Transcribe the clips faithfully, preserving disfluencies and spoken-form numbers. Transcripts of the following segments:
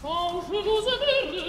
S'il me plaît.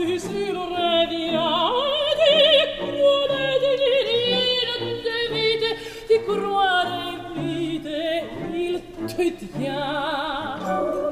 Ti croire in vite, il te tient.